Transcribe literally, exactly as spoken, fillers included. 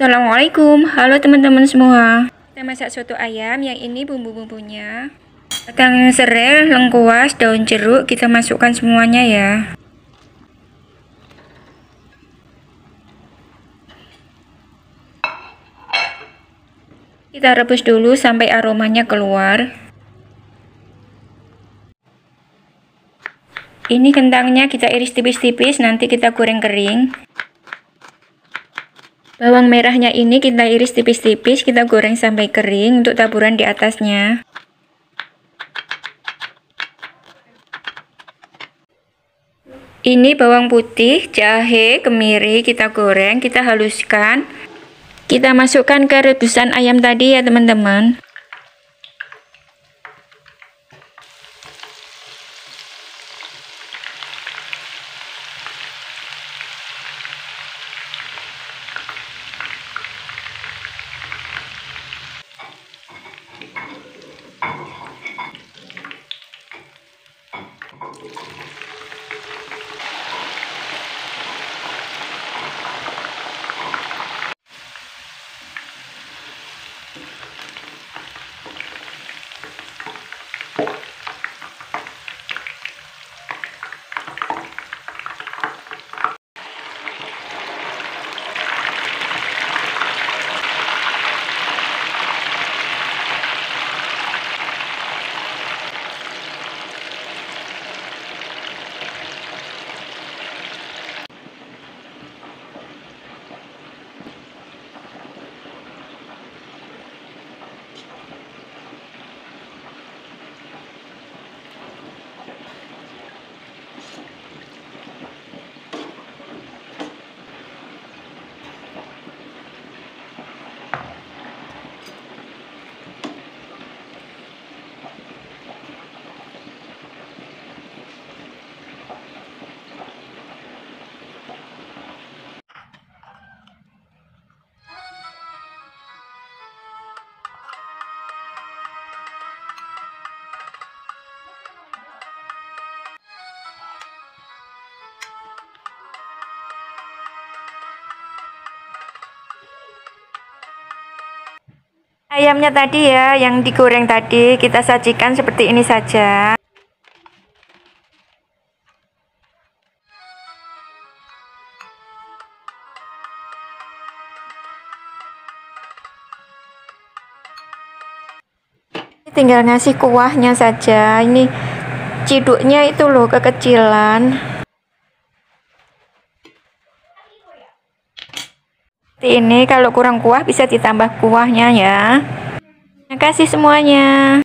Assalamualaikum, halo teman-teman semua. Kita masak soto ayam. Yang ini bumbu-bumbunya: kacang serai, lengkuas, daun jeruk. Kita masukkan semuanya ya. Kita rebus dulu sampai aromanya keluar. Ini kentangnya kita iris tipis-tipis, nanti kita goreng kering. Bawang merahnya ini kita iris tipis-tipis, kita goreng sampai kering untuk taburan di atasnya. Ini bawang putih, jahe, kemiri kita goreng, kita haluskan. Kita masukkan ke rebusan ayam tadi ya teman-teman. Ayamnya tadi ya, yang digoreng tadi kita sajikan seperti ini saja. Tinggal ngasih kuahnya saja. Ini ciduknya itu loh, kekecilan. Ini kalau kurang kuah bisa ditambah kuahnya ya. Terima kasih semuanya.